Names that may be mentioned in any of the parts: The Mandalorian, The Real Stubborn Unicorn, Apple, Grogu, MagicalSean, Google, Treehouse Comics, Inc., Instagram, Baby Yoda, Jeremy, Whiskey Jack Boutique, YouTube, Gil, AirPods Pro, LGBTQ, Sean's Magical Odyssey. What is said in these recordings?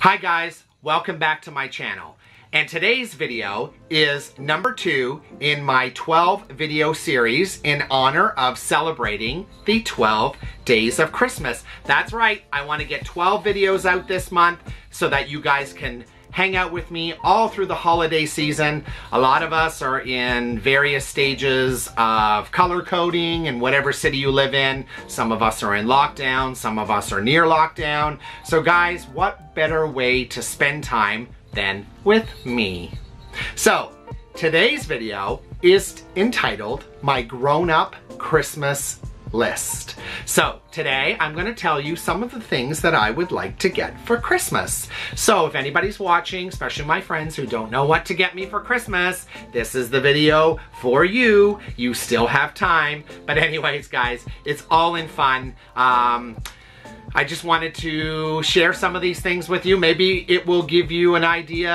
Hi guys, welcome back to my channel. And today's video is number 2 in my 12 video series in honor of celebrating the 12 days of Christmas. That's right, I want to get 12 videos out this month so that you guys can hang out with me all through the holiday season. A lot of us are in various stages of color coding in whatever city you live in. Some of us are in lockdown, some of us are near lockdown. So guys, what better way to spend time than with me? So today's video is entitled My Grown-Up Christmas List. So today I'm going to tell you some of the things that I would like to get for Christmas. So if anybody's watching, especially my friends who don't know what to get me for Christmas, this is the video for you. You still have time. But anyways guys, it's all in fun. I just wanted to share some of these things with you. Maybe it will give you an idea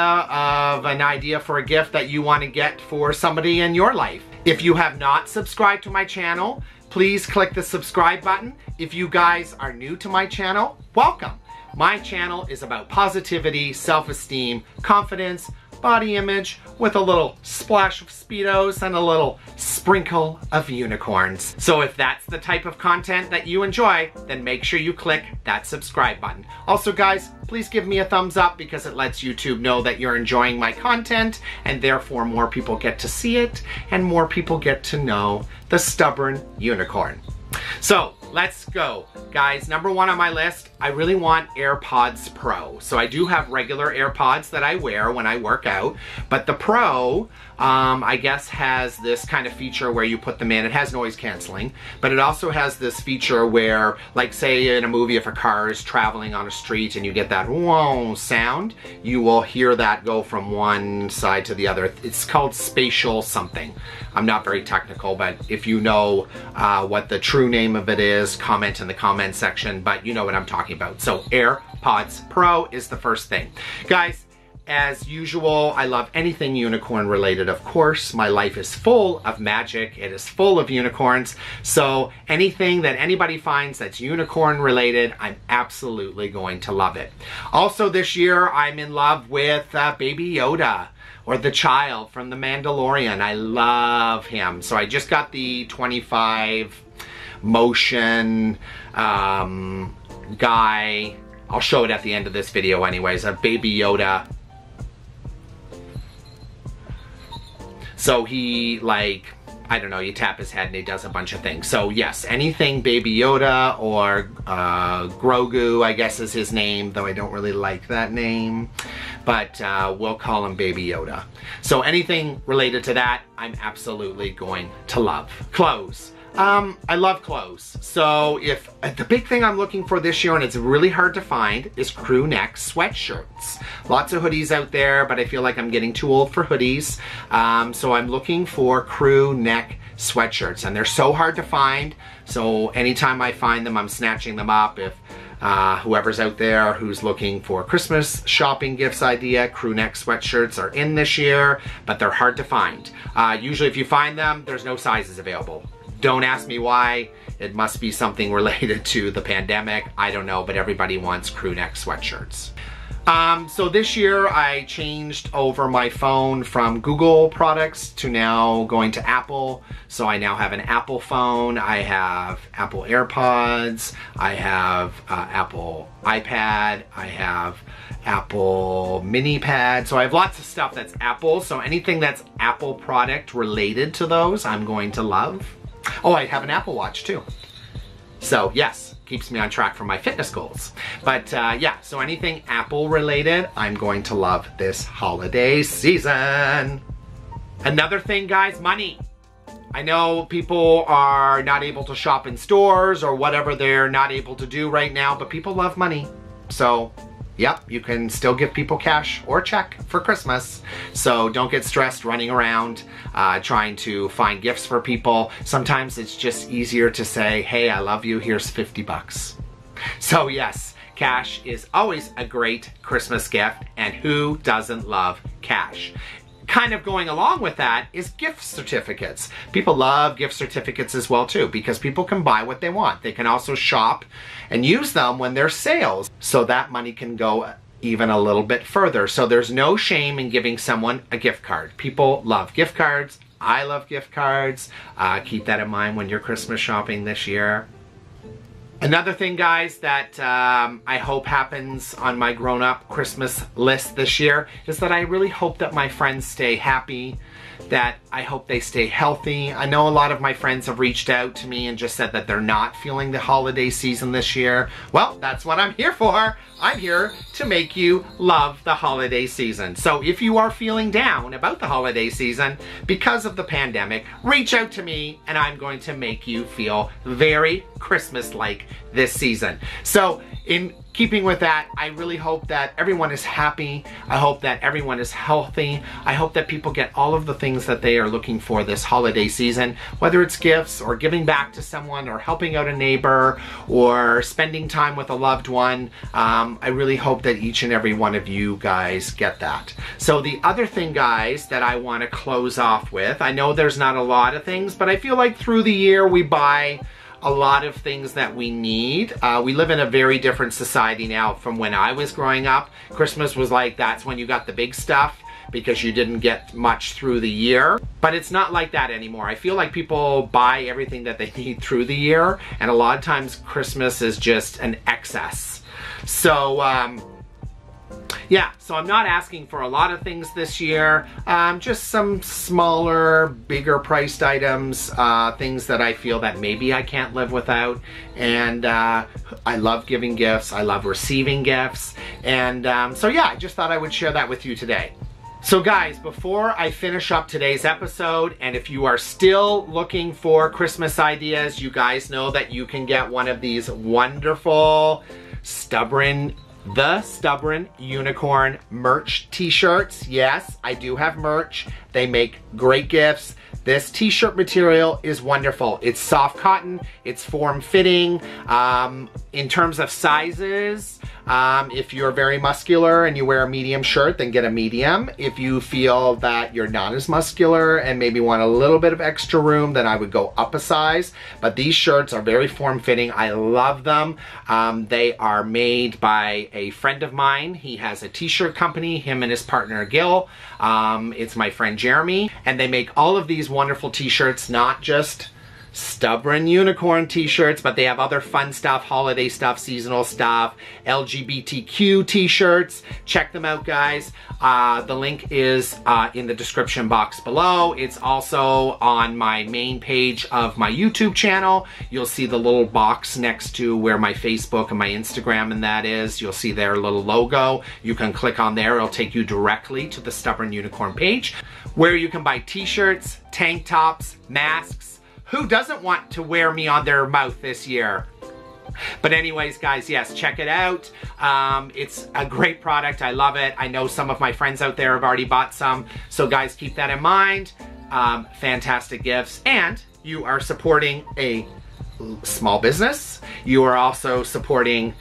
for a gift that you want to get for somebody in your life. If you have not subscribed to my channel, please click the subscribe button. If you guys are new to my channel, welcome. My channel is about positivity, self-esteem, confidence, body image, with a little splash of Speedos and a little sprinkle of unicorns. So if that's the type of content that you enjoy, then make sure you click that subscribe button. Also guys, please give me a thumbs up because it lets YouTube know that you're enjoying my content, and therefore more people get to see it and more people get to know the stubborn unicorn. So let's go. Guys, number 1 on my list, I really want AirPods Pro. So I do have regular AirPods that I wear when I work out, but the Pro, I guess, has this kind of feature where you put them in. It has noise canceling, but it also has this feature where, like say in a movie, if a car is traveling on a street and you get that whoa sound, you will hear that go from one side to the other. It's called spatial something. I'm not very technical, but if you know what the true name of it is, comment in the comment section, but you know what I'm talking about. So AirPods Pro is the first thing. Guys, as usual, I love anything unicorn related, of course. My life is full of magic. It is full of unicorns. So anything that anybody finds that's unicorn related, I'm absolutely going to love it. Also this year, I'm in love with Baby Yoda, or the child from The Mandalorian. I love him. So I just got the 25 motion guy. I'll show it at the end of this video anyways, a Baby Yoda. So he, like, I don't know, you tap his head and he does a bunch of things. So yes, anything Baby Yoda or Grogu, I guess is his name, though I don't really like that name, but we'll call him Baby Yoda. So anything related to that, I'm absolutely going to love. Clothes. I love clothes. So if the big thing I'm looking for this year, and it's really hard to find, is crew neck sweatshirts. Lots of hoodies out there, but I feel like I'm getting too old for hoodies. So I'm looking for crew neck sweatshirts, and they're so hard to find. So anytime I find them, I'm snatching them up. If whoever's out there who's looking for Christmas shopping gifts idea, crew neck sweatshirts are in this year, but they're hard to find. Usually if you find them, there's no sizes available. Don't ask me why. It must be something related to the pandemic. I don't know, but everybody wants crew neck sweatshirts. So this year I changed over my phone from Google products to now going to Apple. So I now have an Apple phone. I have Apple AirPods. I have Apple iPad. I have Apple mini pad. So I have lots of stuff that's Apple. So anything that's Apple product related to those, I'm going to love. Oh, I have an Apple Watch too. So yes, keeps me on track for my fitness goals. But yeah, so anything Apple related, I'm going to love this holiday season. Another thing, guys, money. I know people are not able to shop in stores or whatever they're not able to do right now, but people love money. So yep, you can still give people cash or check for Christmas. So don't get stressed running around trying to find gifts for people. Sometimes it's just easier to say, hey, I love you, here's 50 bucks. So yes, cash is always a great Christmas gift, and who doesn't love cash? Kind of going along with that is gift certificates. People love gift certificates as well too, because people can buy what they want. They can also shop and use them when there's sales. So that money can go even a little bit further. So there's no shame in giving someone a gift card. People love gift cards. I love gift cards. Keep that in mind when you're Christmas shopping this year. Another thing, guys, that I hope happens on my grown-up Christmas list this year is that I really hope that my friends stay happy, that I hope they stay healthy. I know a lot of my friends have reached out to me and just said that they're not feeling the holiday season this year. Well, that's what I'm here for. I'm here to make you love the holiday season. So if you are feeling down about the holiday season because of the pandemic, reach out to me and I'm going to make you feel very Christmas-like this season. So in keeping with that, I really hope that everyone is happy. I hope that everyone is healthy. I hope that people get all of the things that they are looking for this holiday season, whether it's gifts or giving back to someone or helping out a neighbor or spending time with a loved one. I really hope that each and every one of you guys get that. So the other thing, guys, that I want to close off with, I know there's not a lot of things, but I feel like through the year we buy a lot of things that we need. We live in a very different society now from when I was growing up. Christmas was like, that's when you got the big stuff because you didn't get much through the year. But it's not like that anymore. I feel like people buy everything that they need through the year, and a lot of times Christmas is just an excess. So, yeah, so I'm not asking for a lot of things this year, just some smaller, bigger priced items, things that I feel that maybe I can't live without. And I love giving gifts, I love receiving gifts, and so yeah, I just thought I would share that with you today. So guys, before I finish up today's episode, and if you are still looking for Christmas ideas, you guys know that you can get one of these wonderful The Stubborn Unicorn merch t-shirts. Yes, I do have merch. They make great gifts. This t-shirt material is wonderful. It's soft cotton, it's form-fitting. In terms of sizes, if you're very muscular and you wear a medium shirt, then get a medium. If you feel that you're not as muscular and maybe want a little bit of extra room, then I would go up a size. But these shirts are very form-fitting. I love them. They are made by a friend of mine. He has a t-shirt company, him and his partner Gil. It's my friend Jeremy. And they make all of these wonderful t-shirts, not just Stubborn Unicorn t-shirts, but they have other fun stuff, holiday stuff, seasonal stuff, LGBTQ t-shirts. Check them out, guys. The link is in the description box below. It's also on my main page of my YouTube channel. You'll see the little box next to where my Facebook and my Instagram and that is. You'll see their little logo. You can click on there. It'll take you directly to the Stubborn Unicorn page where you can buy t-shirts, tank tops, masks. Who doesn't want to wear me on their mouth this year? But anyways, guys, yes, check it out. It's a great product. I love it. I know some of my friends out there have already bought some. So guys, keep that in mind. Fantastic gifts. And you are supporting a small business. You are also supporting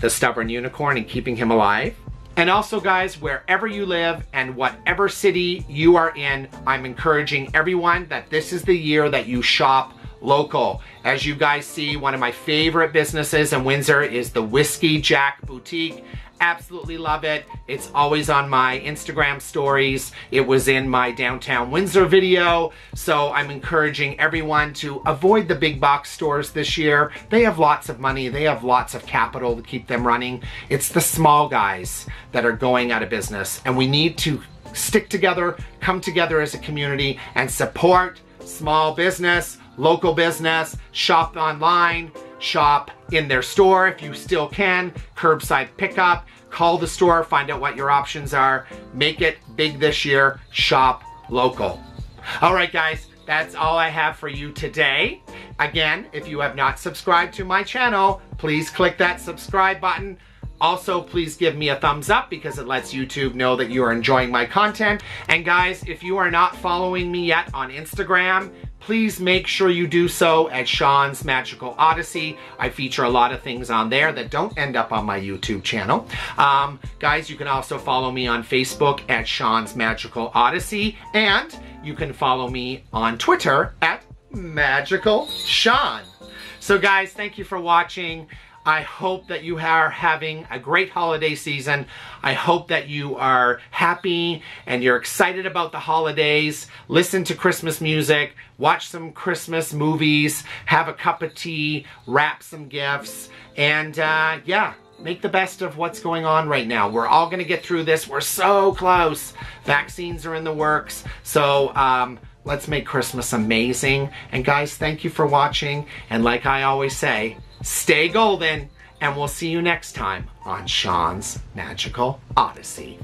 the Stubborn Unicorn and keeping him alive. And also, guys, wherever you live and whatever city you are in, I'm encouraging everyone that this is the year that you shop local. As you guys see, one of my favorite businesses in Windsor is the Whiskey Jack Boutique. Absolutely love it. It's always on my Instagram stories. It was in my downtown Windsor video. So I'm encouraging everyone to avoid the big box stores this year. They have lots of money. They have lots of capital to keep them running. It's the small guys that are going out of business, and we need to stick together, come together as a community and support small business, local business, shop online, shop in their store if you still can, curbside pickup, call the store, find out what your options are, make it big this year, shop local. All right, guys, that's all I have for you today. Again, if you have not subscribed to my channel, please click that subscribe button. Also, please give me a thumbs up because it lets YouTube know that you are enjoying my content. And guys, if you are not following me yet on Instagram, please make sure you do so at Sean's Magical Odyssey. I feature a lot of things on there that don't end up on my YouTube channel. Guys, you can also follow me on Facebook at Sean's Magical Odyssey, and you can follow me on Twitter at Magical Sean. So guys, thank you for watching. I hope that you are having a great holiday season. I hope that you are happy and you're excited about the holidays. Listen to Christmas music, watch some Christmas movies, have a cup of tea, wrap some gifts, and yeah, make the best of what's going on right now. We're all gonna get through this. We're so close. Vaccines are in the works. So let's make Christmas amazing. And guys, thank you for watching. And like I always say, stay golden. And we'll see you next time on Sean's Magical Odyssey.